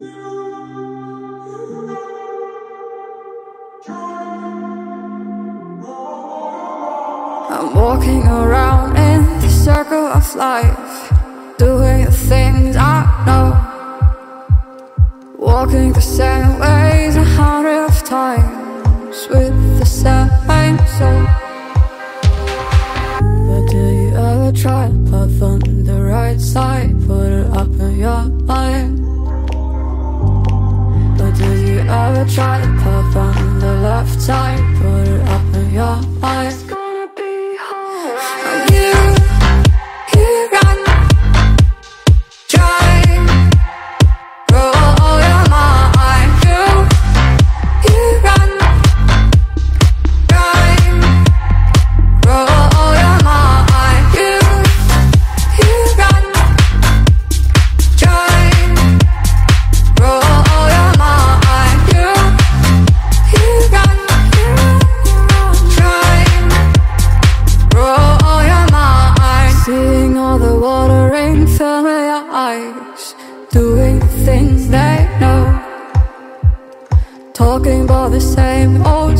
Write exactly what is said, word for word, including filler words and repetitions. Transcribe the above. I'm walking around in the circle of life, doing the things I know, walking the same ways a hundred of times with the same soul. But do you ever try to path on the right side, put it up in your mind? But do you ever try to path on the left side, put it up in your mind? Doing the things they know, talking about the same old